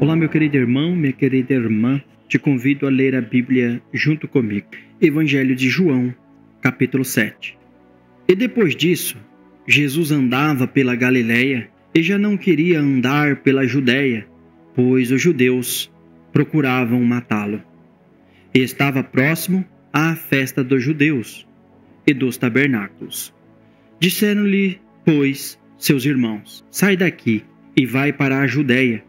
Olá, meu querido irmão, minha querida irmã. Te convido a ler a Bíblia junto comigo. Evangelho de João, capítulo 7. E depois disso, Jesus andava pela Galileia e já não queria andar pela Judeia, pois os judeus procuravam matá-lo. E estava próximo à festa dos judeus e dos tabernáculos. Disseram-lhe, pois, seus irmãos, sai daqui e vai para a Judeia,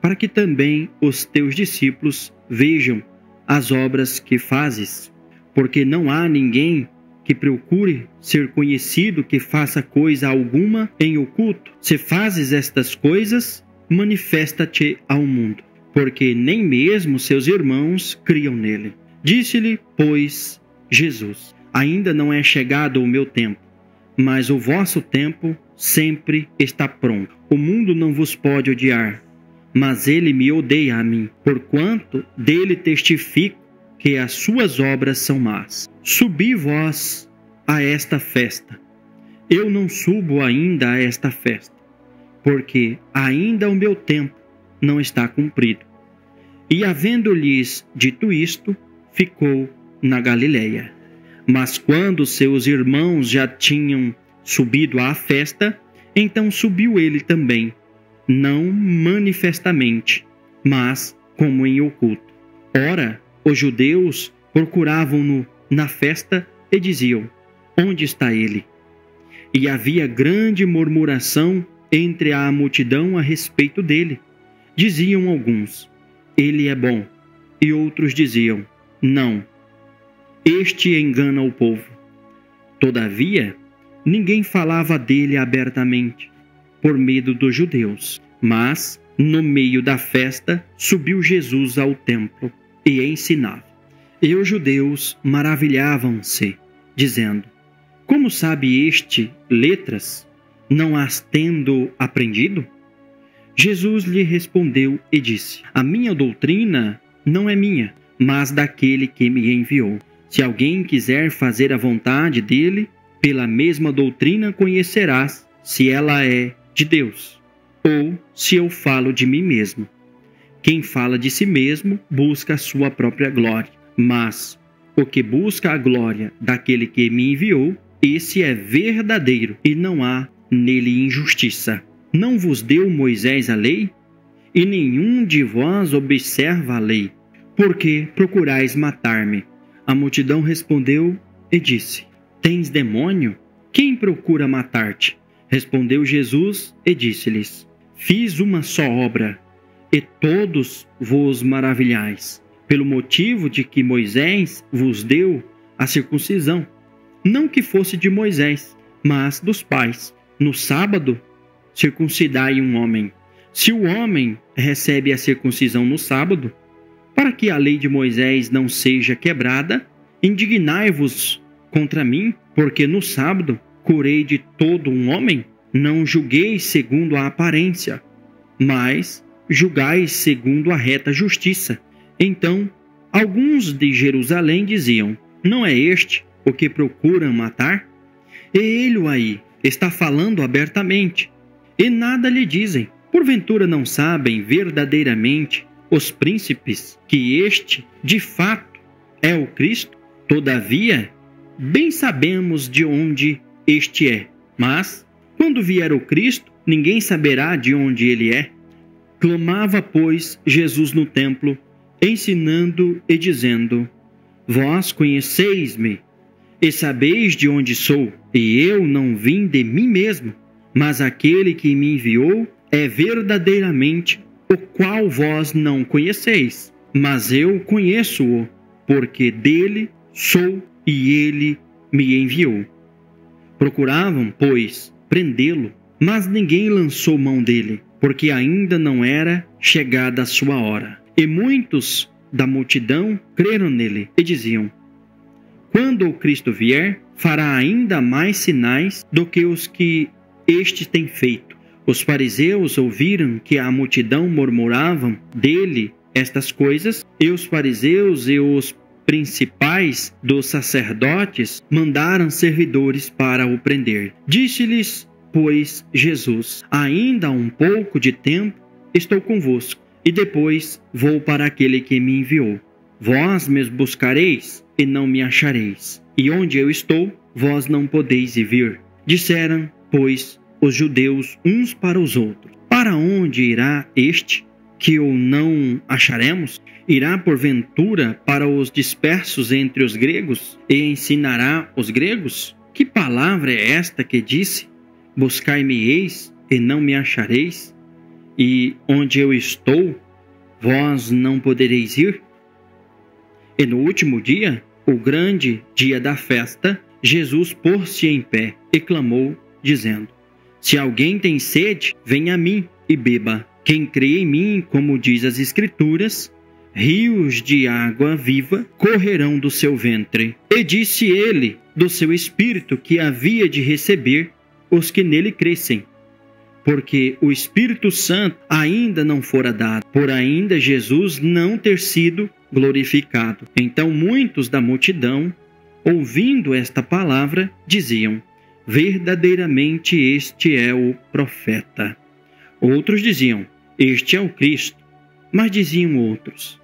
para que também os teus discípulos vejam as obras que fazes, porque não há ninguém que procure ser conhecido que faça coisa alguma em oculto. Se fazes estas coisas, manifesta-te ao mundo, porque nem mesmo seus irmãos criam nele. Disse-lhe, pois, Jesus, ainda não é chegado o meu tempo, mas o vosso tempo sempre está pronto. O mundo não vos pode odiar, mas ele me odeia a mim, porquanto dele testifico que as suas obras são más. Subi vós a esta festa. Eu não subo ainda a esta festa, porque ainda o meu tempo não está cumprido. E havendo-lhes dito isto, ficou na Galileia. Mas quando seus irmãos já tinham subido à festa, então subiu ele também, não manifestamente, mas como em oculto. Ora, os judeus procuravam-no na festa e diziam, onde está ele? E havia grande murmuração entre a multidão a respeito dele. Diziam alguns, ele é bom, e outros diziam, não, este engana o povo. Todavia, ninguém falava dele abertamente, por medo dos judeus. Mas, no meio da festa, subiu Jesus ao templo e ensinava. E os judeus maravilhavam-se, dizendo, como sabe este letras, não as tendo aprendido? Jesus lhe respondeu e disse, a minha doutrina não é minha, mas daquele que me enviou. Se alguém quiser fazer a vontade dele, pela mesma doutrina conhecerás se ela é de Deus, ou se eu falo de mim mesmo. Quem fala de si mesmo busca a sua própria glória, mas o que busca a glória daquele que me enviou, esse é verdadeiro, e não há nele injustiça. Não vos deu Moisés a lei? E nenhum de vós observa a lei. Porque procurais matar-me? A multidão respondeu e disse, tens demônio? Quem procura matar-te? Respondeu Jesus e disse-lhes, fiz uma só obra, e todos vos maravilhais, pelo motivo de que Moisés vos deu a circuncisão, não que fosse de Moisés, mas dos pais. No sábado circuncidai um homem. Se o homem recebe a circuncisão no sábado, para que a lei de Moisés não seja quebrada, indignai-vos contra mim, porque no sábado curei de todo um homem. Não julgueis segundo a aparência, mas julgai segundo a reta justiça. Então, alguns de Jerusalém diziam, não é este o que procuram matar? E ele aí está falando abertamente, e nada lhe dizem. Porventura não sabem verdadeiramente os príncipes que este, de fato, é o Cristo? Todavia, bem sabemos de onde este é, mas, quando vier o Cristo, ninguém saberá de onde ele é. Clamava, pois, Jesus no templo, ensinando e dizendo, vós conheceis-me, e sabeis de onde sou, e eu não vim de mim mesmo, mas aquele que me enviou é verdadeiramente, o qual vós não conheceis, mas eu conheço-o, porque dele sou e ele me enviou. Procuravam, pois, prendê-lo, mas ninguém lançou mão dele, porque ainda não era chegada a sua hora. E muitos da multidão creram nele e diziam, quando o Cristo vier, fará ainda mais sinais do que os que este tem feito. Os fariseus ouviram que a multidão murmurava dele estas coisas, e os fariseus e os principais dos sacerdotes mandaram servidores para o prender. Disse-lhes, pois, Jesus, ainda há um pouco de tempo estou convosco, e depois vou para aquele que me enviou. Vós me buscareis e não me achareis, e onde eu estou, vós não podeis ir vir. Disseram, pois, os judeus uns para os outros: para onde irá este, que o não acharemos? Irá porventura para os dispersos entre os gregos e ensinará os gregos? Que palavra é esta que disse: buscai-me-eis e não me achareis, e onde eu estou, vós não podereis ir? E no último dia, o grande dia da festa, Jesus pôs-se em pé e clamou, dizendo: se alguém tem sede, venha a mim e beba. Quem crê em mim, como diz as Escrituras, rios de água viva correrão do seu ventre. E disse ele do seu Espírito que havia de receber os que nele crescem, porque o Espírito Santo ainda não fora dado, por ainda Jesus não ter sido glorificado. Então muitos da multidão, ouvindo esta palavra, diziam: verdadeiramente este é o profeta. Outros diziam: este é o Cristo. Mas diziam outros: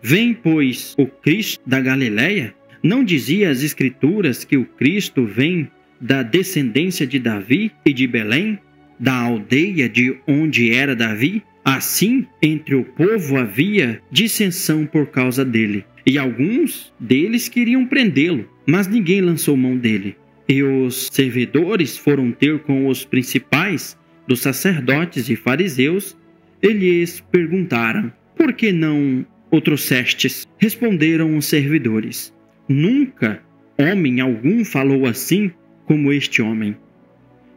vem, pois, o Cristo da Galileia? Não dizia as Escrituras que o Cristo vem da descendência de Davi e de Belém, da aldeia de onde era Davi? Assim, entre o povo havia dissensão por causa dele, e alguns deles queriam prendê-lo, mas ninguém lançou mão dele. E os servidores foram ter com os principais dos sacerdotes e fariseus, e lhes perguntaram: por que não o trouxestes? Responderam os servidores: nunca homem algum falou assim como este homem.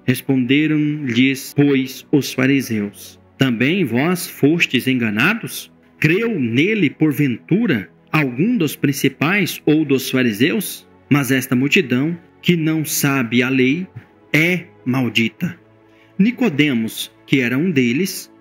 Responderam-lhes, pois, os fariseus: também vós fostes enganados? Creu nele, porventura, algum dos principais ou dos fariseus? Mas esta multidão, que não sabe a lei, é maldita. Nicodemos, que era um deles,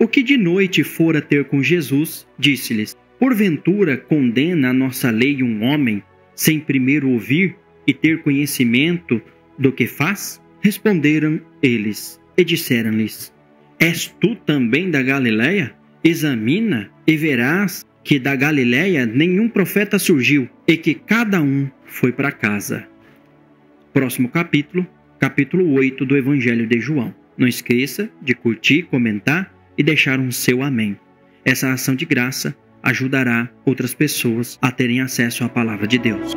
o que de noite fora ter com Jesus, disse-lhes: porventura condena a nossa lei um homem, sem primeiro ouvir e ter conhecimento do que faz? Responderam eles e disseram-lhes: és tu também da Galileia? Examina e verás que da Galileia nenhum profeta surgiu, e que cada um foi para casa. Próximo capítulo, capítulo 8 do Evangelho de João. Não esqueça de curtir, comentar e deixar um seu amém. Essa ação de graça ajudará outras pessoas a terem acesso à palavra de Deus.